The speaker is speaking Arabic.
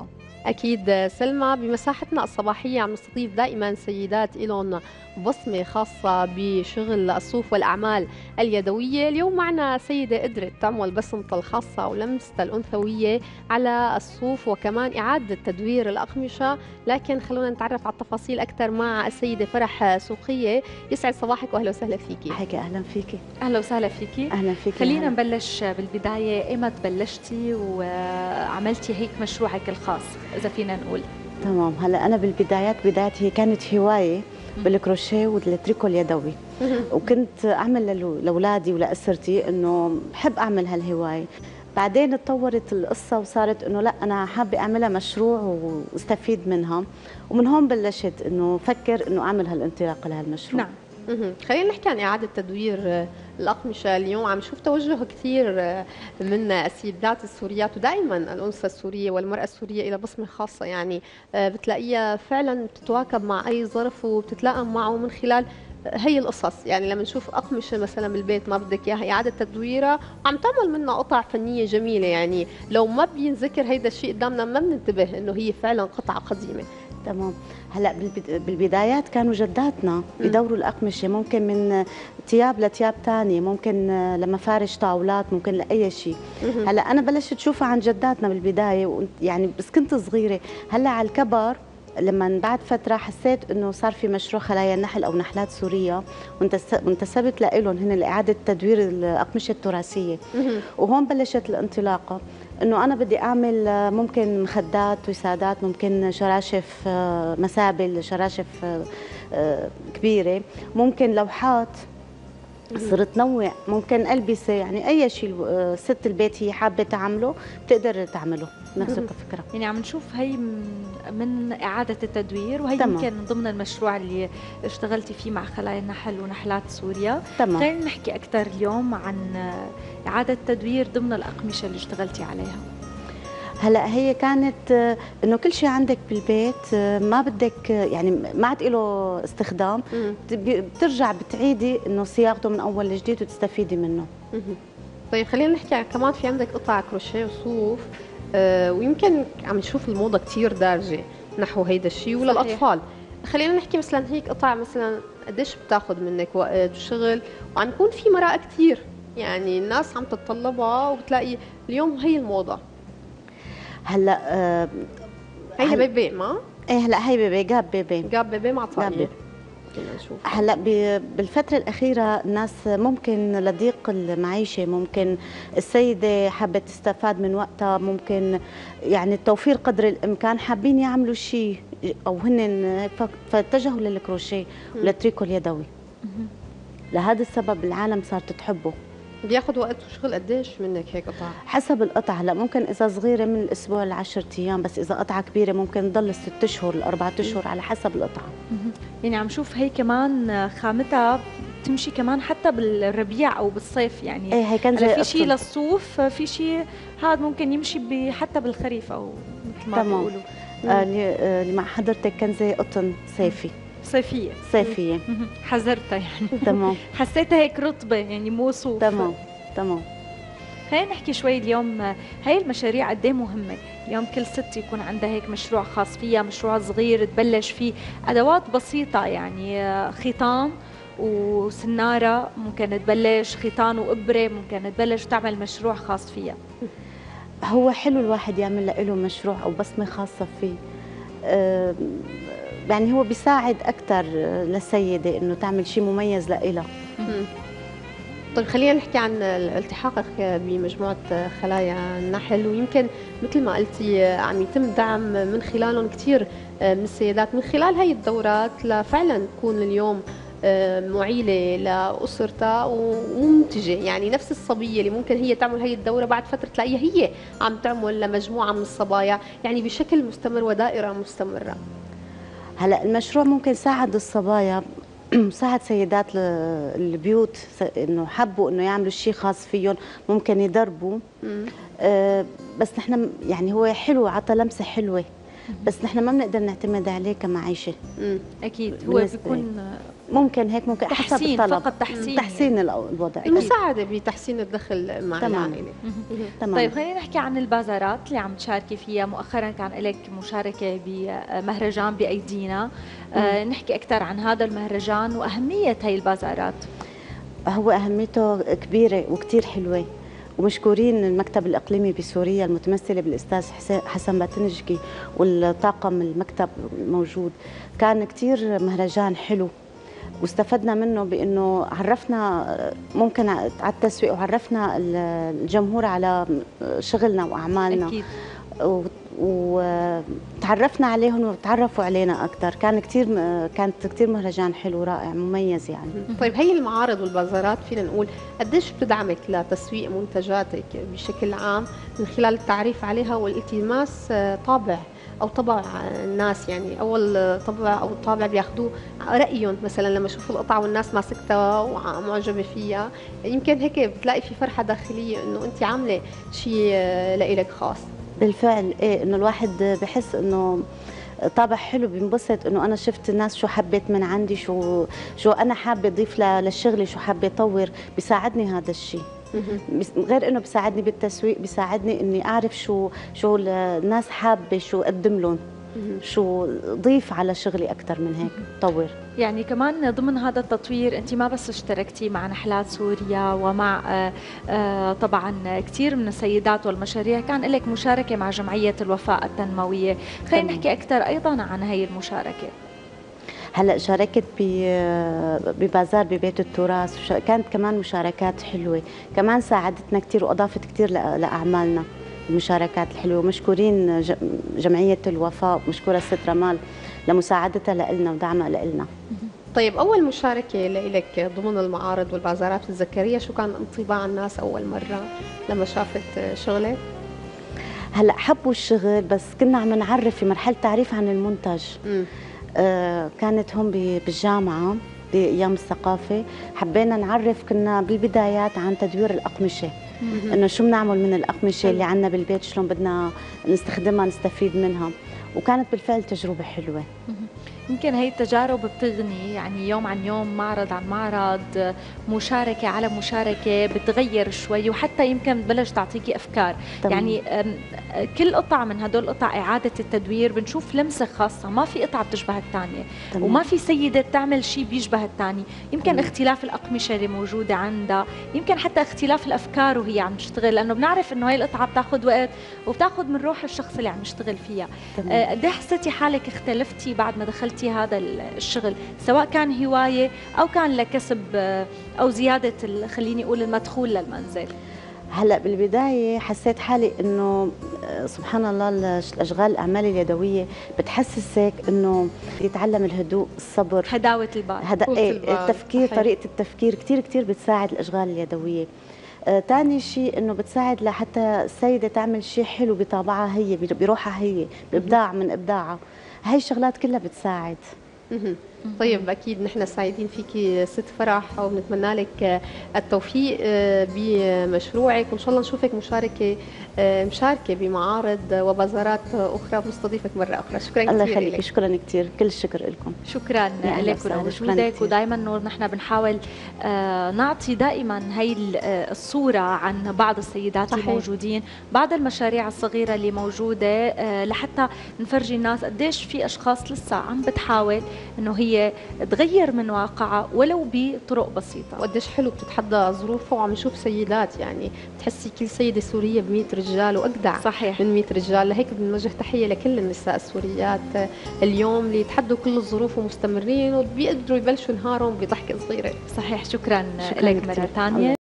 حياته. أكيد سلمى، بمساحتنا الصباحية عم نستضيف دائما سيدات إلهم بصمة خاصة بشغل الصوف والأعمال اليدوية. اليوم معنا سيدة قدرت تعمل بصمتها الخاصة ولمستها الأنثوية على الصوف وكمان إعادة تدوير الأقمشة، لكن خلونا نتعرف على التفاصيل أكثر مع السيدة فرح سوقية. يسعد صباحك وأهلا وسهلا فيكي. حكي أهلا فيكي. أهلا وسهلا فيكي. أهلا فيكي. خلينا نبلش بالبداية، إمتى بلشتي وعملتي هيك مشروعك الخاص إذا فينا نقول؟ تمام. هلا أنا بدايتي كانت هواية بالكروشيه والتريكو اليدوي، وكنت أعمل لأولادي ولأسرتي إنه بحب أعمل هالهواية. بعدين اتطورت القصة وصارت إنه لا، أنا حابة أعملها مشروع واستفيد منها، ومن هون بلشت إنه فكر إنه أعمل هالانطلاقة لهالمشروع. نعم. خلينا نحكي عن إعادة تدوير الأقمشة. اليوم عم نشوف توجه كثير من السيدات السوريات، ودائما الأنثى السورية والمرأة السورية إلى بصمة خاصة، يعني بتلاقيها فعلا بتتواكب مع أي ظرف وبتتلائم معه من خلال هي القصص. يعني لما نشوف أقمشة مثلا بالبيت ما بدك إياها، إعادة تدويرها وعم تعمل منها قطع فنية جميلة. يعني لو ما بينذكر هيدا الشيء قدامنا ما بننتبه إنه هي فعلا قطعة قديمة. تمام. هلا بالبدايات كانوا جداتنا يدوروا الاقمشه، ممكن من ثياب لثياب ثانيه، ممكن لمفارش طاولات، ممكن لاي شيء. هلا انا بلشت اشوفها عن جداتنا بالبدايه، يعني بس كنت صغيره. هلا على الكبر لما بعد فتره حسيت انه صار في مشروع خلايا النحل او نحلات سوريا، وانتسبت لهم هن لاعاده تدوير الاقمشه التراثيه. وهون بلشت الانطلاقه انه انا بدي اعمل ممكن مخدات، وسادات، ممكن شراشف، مسابل، شراشف كبيره، ممكن لوحات. صرت نوع، ممكن ألبسة، يعني أي شيء ست البيت هي حابة تعمله بتقدر تعمله نفس الفكرة. يعني عم نشوف هي من إعادة التدوير، وهي يمكن ضمن المشروع اللي اشتغلتي فيه مع خلايا النحل ونحلات سوريا. تمام. خلينا نحكي أكثر اليوم عن إعادة تدوير ضمن الأقمشة اللي اشتغلتي عليها. هلا هي كانت انه كل شيء عندك بالبيت ما بدك، يعني ما عاد له استخدام، بترجع بتعيدي انه صياغته من اول لجديد وتستفيدي منه. طيب خلينا نحكي كمان، في عندك قطع كروشيه وصوف، ويمكن عم نشوف الموضه كثير دارجه نحو هيدا الشيء وللاطفال. خلينا نحكي مثلا هيك قطع، مثلا قديش بتاخذ منك وقت وشغل، وعم يكون في مراءه كثير، يعني الناس عم تتطلبها وبتلاقي اليوم هي الموضه. هلا هي بيبي ما؟ ايه هلا هي بيبي، جاب بيبي، جاب بيبي مع طاقية. هلا بالفترة الأخيرة الناس ممكن لضيق المعيشة، ممكن السيدة حابة تستفاد من وقتها، ممكن يعني التوفير قدر الإمكان حابين يعملوا شيء أو هن، فاتجهوا للكروشيه وللتريكو اليدوي. لهذا السبب العالم صارت تحبه. بياخذ وقت وشغل قديش منك هيك قطعة؟ حسب القطعة. هلا ممكن إذا صغيرة من الأسبوع ل10 أيام، بس إذا قطعة كبيرة ممكن تضل 6 أشهر ل4 أشهر على حسب القطعة. يعني عم شوف هي كمان خامتها بتمشي كمان حتى بالربيع أو بالصيف، يعني إيه هي كان في شيء للصوف، في شيء هذا ممكن يمشي حتى بالخريف أو مثل ما بيقولوا. اللي مع حضرتك كان زي قطن صيفي. صيفية حذرتها يعني. تمام. حسيتها هيك رطبة، يعني مو صوف. تمام تمام. خلينا نحكي شوي اليوم، هاي المشاريع قد ايه مهمة؟ اليوم كل ست يكون عندها هيك مشروع خاص فيها، مشروع صغير تبلش فيه، أدوات بسيطة يعني خيطان وسنارة ممكن تبلش، خيطان وإبرة ممكن تبلش تعمل مشروع خاص فيها. هو حلو الواحد يعمل له مشروع أو بصمة خاصة فيه. يعني هو بيساعد أكثر للسيدة إنه تعمل شيء مميز لإلها. طيب خلينا نحكي عن التحاقك بمجموعة خلايا النحل، ويمكن مثل ما قلتي عم يتم دعم من خلالهم كثير من السيدات من خلال هي الدورات لفعلا تكون اليوم معيلة لأسرتها ومنتجة. يعني نفس الصبية اللي ممكن هي تعمل هي الدورة، بعد فترة تلاقيها هي عم تعمل لمجموعة من الصبايا، يعني بشكل مستمر ودائرة مستمرة. هلا المشروع ممكن ساعد الصبايا، ساعد سيدات البيوت انه حبوا انه يعملوا شيء خاص فيهم، ممكن يدربوا. بس نحن يعني هو حلو، عطى لمسه حلوه. بس نحن ما بنقدر نعتمد عليه كمعيشه. اكيد هو بيكون ممكن هيك، ممكن حسب الطلب فقط تحسين الوضع، المساعده بتحسين الدخل مع العائله. تمام. طيب خلينا نحكي عن البازارات اللي عم تشاركي فيها مؤخرا، كان لك مشاركه بمهرجان بايدينا، نحكي اكثر عن هذا المهرجان واهميه هي البازارات. هو اهميته كبيره وكثير حلوه، ومشكورين المكتب الاقليمي بسوريا المتمثله بالاستاذ حسن باتنجكي والطاقم المكتب موجود. كان كثير مهرجان حلو واستفدنا منه بانه عرفنا ممكن على التسويق وعرفنا الجمهور على شغلنا واعمالنا. أكيد. وتعرفنا عليهم وتعرفوا علينا اكثر. كانت كثير مهرجان حلو رائع مميز يعني. طيب هي المعارض والبازارات فينا نقول قديش بتدعمك لتسويق منتجاتك بشكل عام من خلال التعريف عليها والالتماس طابع او طبع الناس، يعني اول طبع او الطابع بياخذوه رايهم، مثلا لما يشوفوا القطعه والناس ماسكتها ومعجبه فيها، يمكن هيك بتلاقي في فرحه داخليه انه انت عامله شيء لإلك خاص. بالفعل ايه، انه الواحد بحس انه طابع حلو، بينبسط انه انا شفت الناس شو حبيت من عندي، شو انا حابه اضيف للشغل، شو حابه اطور، بيساعدني هذا الشيء. غير انه بيساعدني بالتسويق، بيساعدني اني اعرف شو الناس حابه، شو اقدم لهم، شو ضيف على شغلي اكثر من هيك طور. يعني كمان ضمن هذا التطوير انت ما بس اشتركتي مع نحلات سوريا ومع طبعا كثير من السيدات والمشاريع، كان لك مشاركه مع جمعيه الوفاء التنمويه، خلينا نحكي اكثر ايضا عن هي المشاركه. هلا شاركت ببازار ببيت التراث، كانت كمان مشاركات حلوه، كمان ساعدتنا كثير واضافت كثير لاعمالنا المشاركات الحلوه. مشكورين جمعيه الوفاء، مشكوره الست رمال لمساعدتها لنا ودعمها لنا. طيب اول مشاركه لك ضمن المعارض والبازارات الذكريه، شو كان انطباع الناس اول مره لما شافت شغلك؟ هلا حبوا الشغل، بس كنا عم نعرف في مرحله تعريف عن المنتج. كانت هم بالجامعه بايام الثقافه، حبينا نعرف، كنا بالبدايات عن تدوير الاقمشه، انه شو بنعمل من الاقمشه اللي عندنا بالبيت، شلون بدنا نستخدمها نستفيد منها، وكانت بالفعل تجربه حلوه. يمكن هي التجارب بتغني، يعني يوم عن يوم، معرض عن معرض، مشاركه على مشاركه، بتغير شوي، وحتى يمكن بلش تعطيكي افكار. يعني كل قطعه من هدول القطع اعاده التدوير بنشوف لمسه خاصه، ما في قطعه بتشبه الثانيه، وما في سيده بتعمل شيء بيشبه الثاني، يمكن اختلاف الاقمشه اللي موجوده عندها، يمكن حتى اختلاف الافكار وهي عم تشتغل، لانه بنعرف انه هي القطعه بتاخذ وقت وبتاخذ من روح الشخص اللي عم يشتغل فيها. قد ايه حسيتي حالك اختلفتي بعد ما دخلتي هذا الشغل، سواء كان هواية أو كان لكسب أو زيادة، خليني أقول، المدخول للمنزل؟ هلأ بالبداية حسيت حالي أنه سبحان الله الأشغال الأعمال اليدوية بتحسسك أنه يتعلم الهدوء، الصبر، هداوة البال، التفكير، طريقة التفكير كتير كتير بتساعد الأشغال اليدوية. تاني شيء انه بتساعد لحتى السيده تعمل شيء حلو بطابعها هي، بروحها هي، بابداع من ابداعها، هاي الشغلات كلها بتساعد. طيب اكيد نحن سعيدين فيكي ست فرح، وبنتمنى لك التوفيق بمشروعك، وان شاء الله نشوفك مشاركه بمعارض وبازارات اخرى، بنستضيفك مره اخرى. شكرا كثير. الله يخليك، شكرا كثير، كل الشكر لكم. شكرا لك ولوجودك، ودائما نحن بنحاول نعطي دائما هي الصوره عن بعض السيدات الموجودين، بعض المشاريع الصغيره اللي موجوده، لحتى نفرجي الناس قديش في اشخاص لسه عم بتحاول انه هي تغير من واقعها ولو بطرق بسيطه. وقديش حلو بتتحدى ظروفها، وعم نشوف سيدات، يعني بتحسي كل سيده سوريه ب 100 رجال واجدع. صحيح. من 100 رجال، لهيك بنوجه تحيه لكل النساء السوريات اليوم اللي يتحدوا كل الظروف ومستمرين وبيقدروا يبلشوا نهارهم بضحكه صغيره. صحيح. شكرا لك مره ثانيه.